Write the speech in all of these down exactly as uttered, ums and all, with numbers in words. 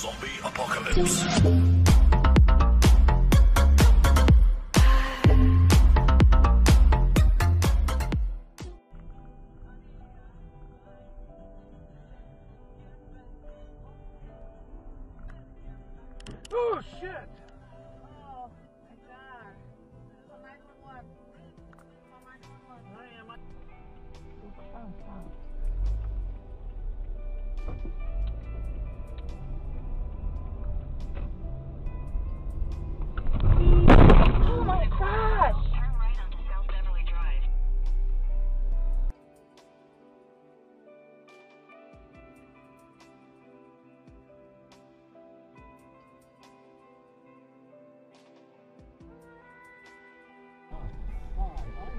Zombie apocalypse. Oh shit! Oh my god. This is a nine one one. This is a nine one one.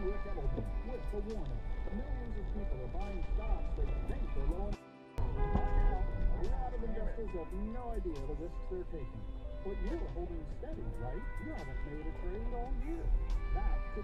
With the warning, millions of people are buying stocks they think are low. A lot of investors have no idea the risks they're taking. But you're holding steady, right? You haven't made a trade all year. That's the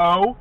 Oh.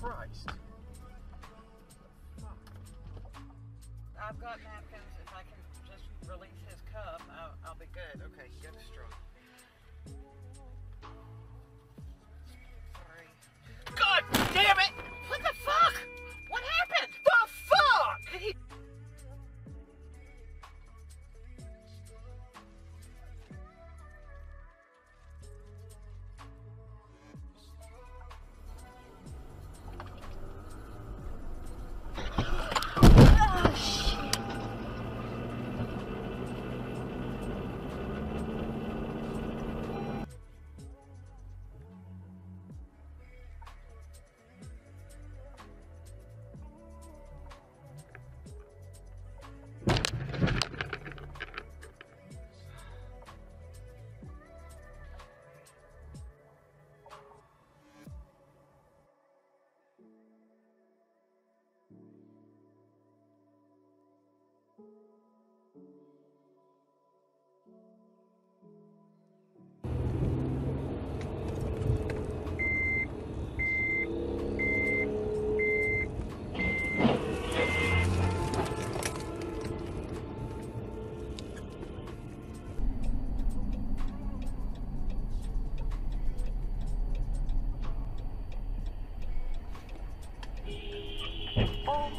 Christ. I've got napkins. If I can just release his cup, I'll, I'll be good. Okay, get a straw. Sorry. God damn it! What the fuck? What happened? The fuck? Did he...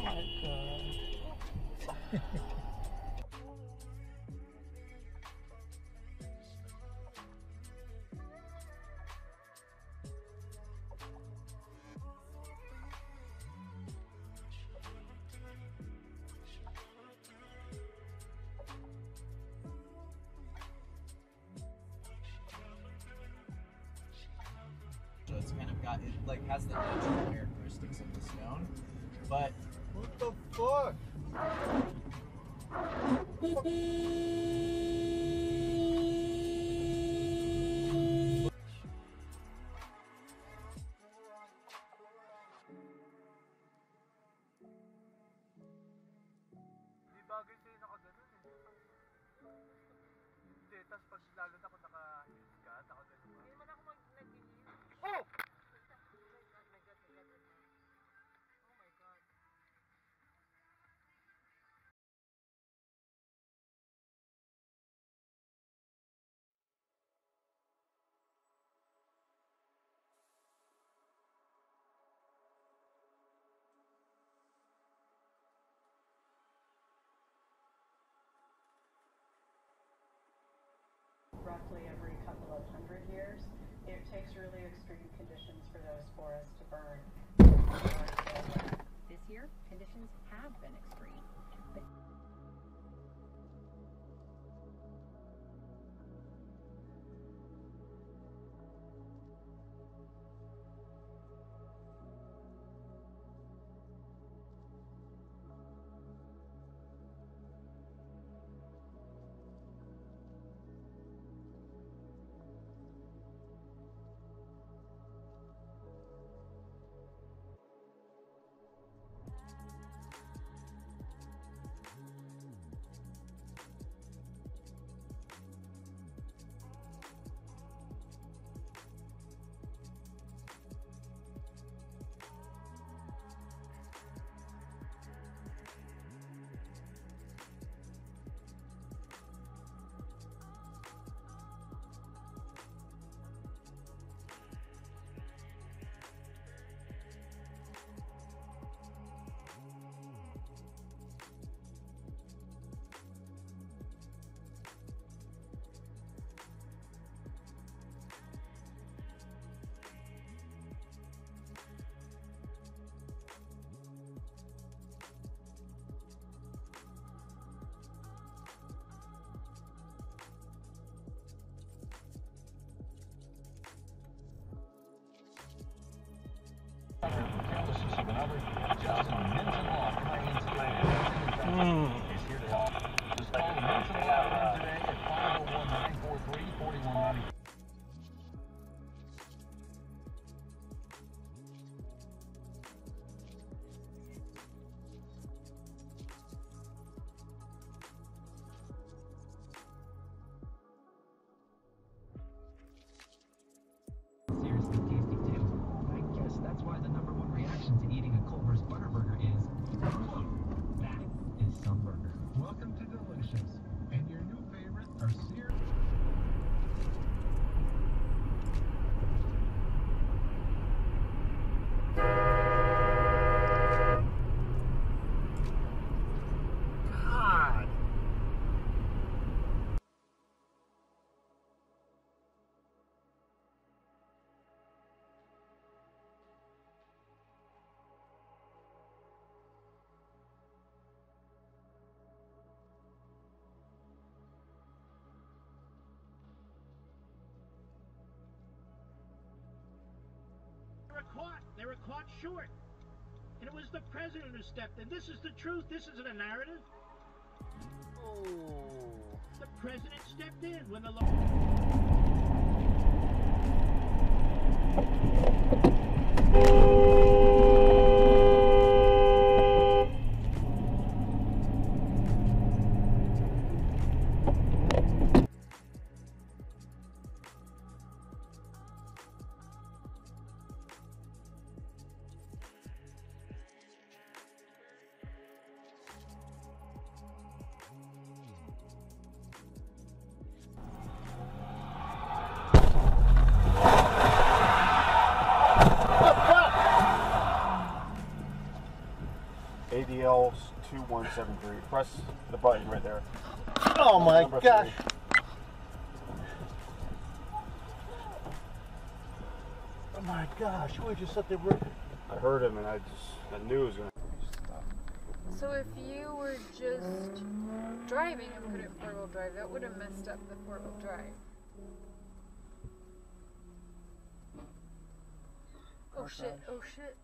Oh my God. It's kind of got, it like has the natural characteristics of the stone, but what the fuck? What the fuck? Oh! Oh my God. Roughly every couple of hundred years. It takes really extreme conditions for those forests to burn. This year, conditions have been extreme. But Caught. They were caught short, and it was the president who stepped in. This is the truth. This isn't a narrative. Oh, the president stepped in when the law. What the fuck? P L two one seven three. Press the button right there. Oh my Number gosh. Three. Oh my gosh, we just set the roof. I heard him and I just, I knew it was going to stop. So if you were just driving and put it in four-wheel drive, that would have messed up the four-wheel drive. Oh shit, oh shit.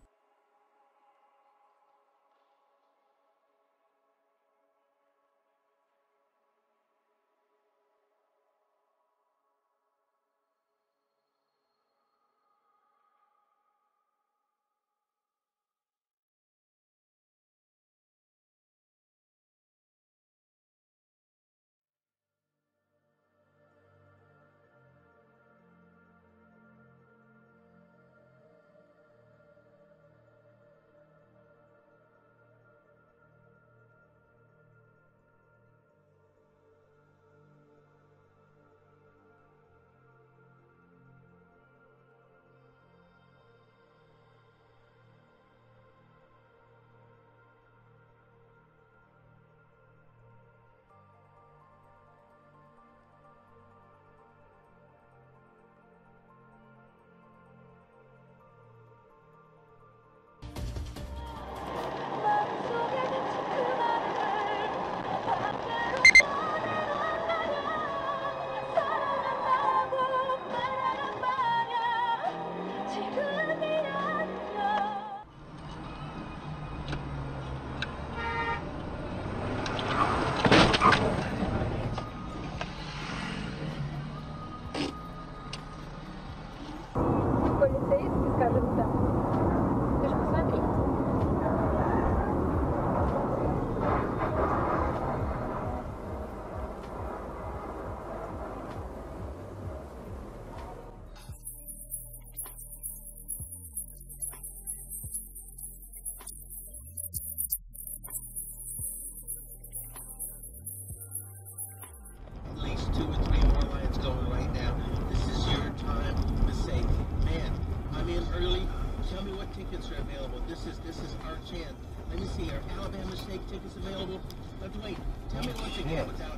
Tickets are available. This is this is our chance. Let me see. Are Alabama Snake tickets available? Let's wait. Tell me once again what's out.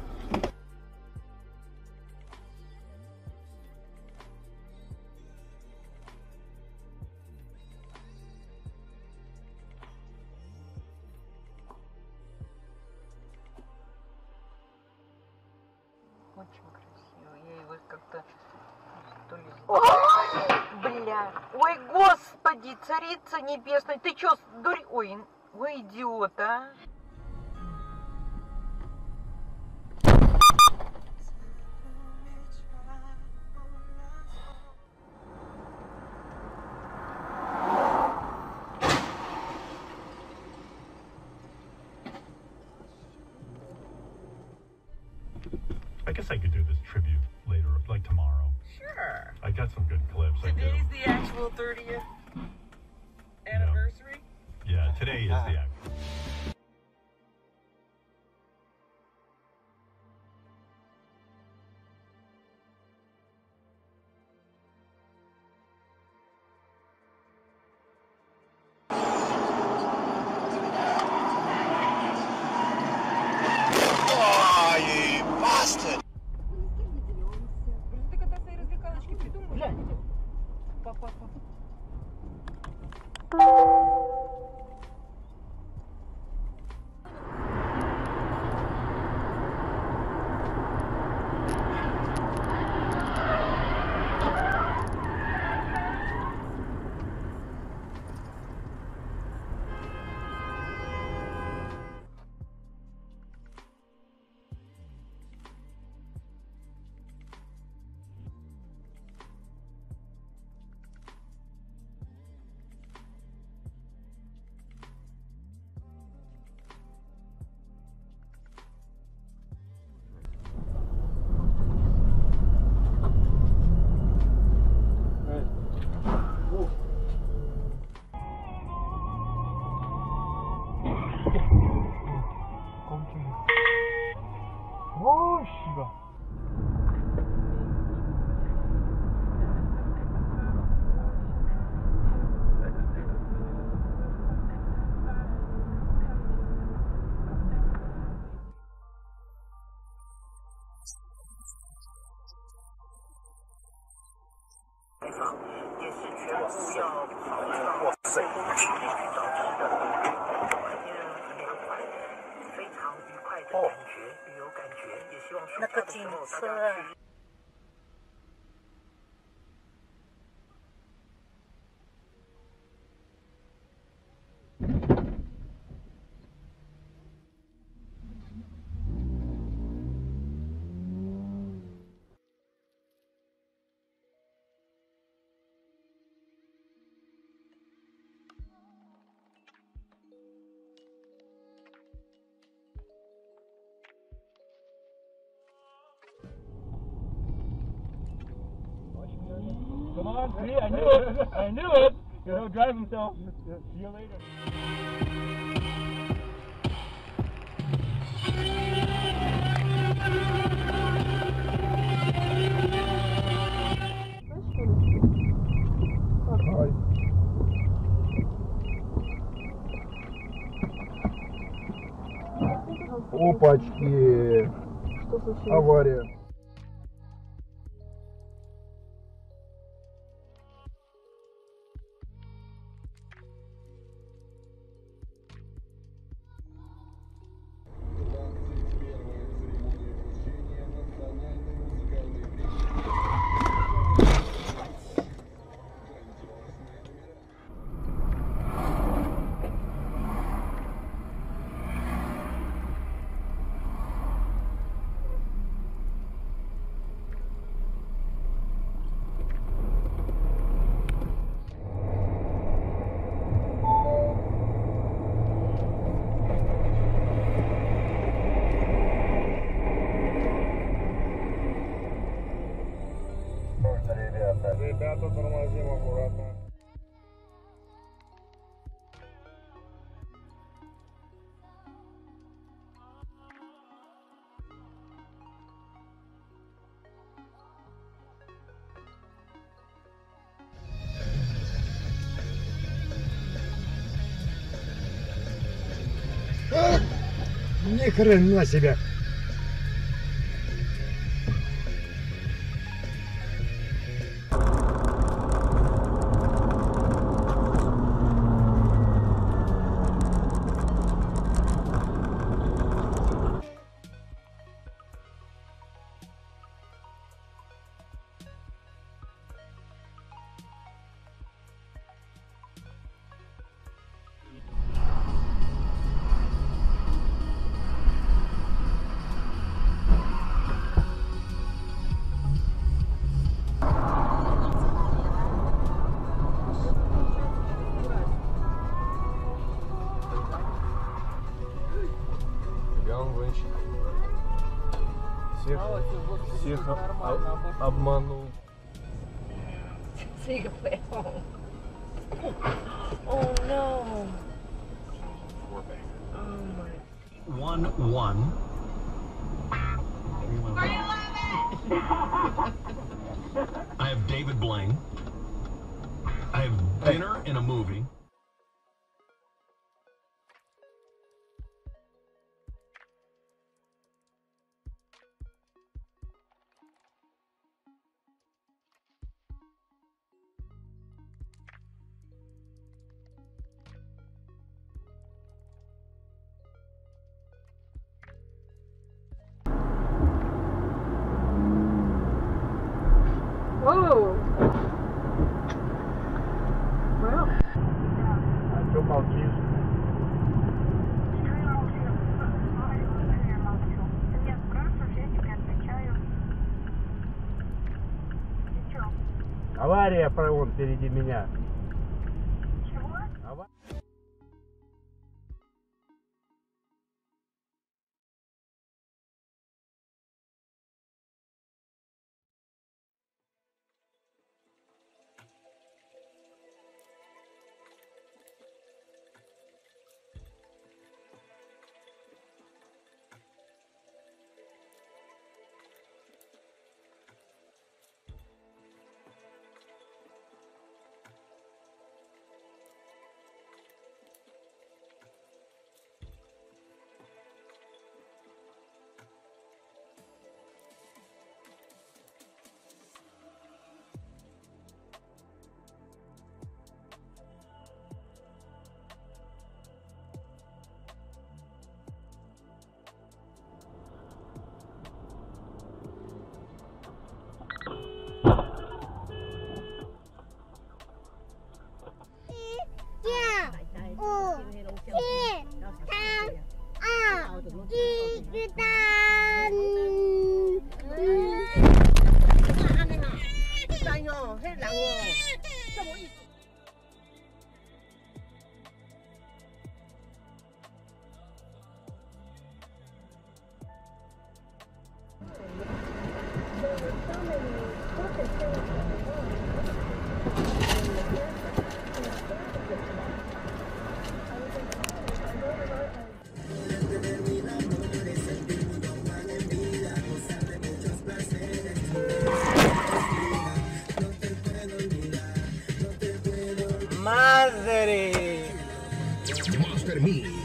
Очень красиво. Я его как-то то ли. Бля. Ой, господи. Царица небесная, ты чё, дурь... Ой, вы идиот, а? I guess I could do this tribute later, like tomorrow. Sure. I got some good clips. Today's the actual thirtieth. Anniversary? No. Yeah, today is the actual. Oh, you bastard! 水，哇塞！哦，那个景色。Come on, see, I knew it. I knew it. He'll drive himself. See you later. Опачки! Авария. Ребята, тормозим аккуратно. А! Ни хрена себе! Всех, всех об, обманул. Take a play home. Oh no. Oh my. One one. I have David Blaine. I have dinner and a movie. Oh! Wow. I feel my views. Авария вон впереди меня. Madre. Master Me.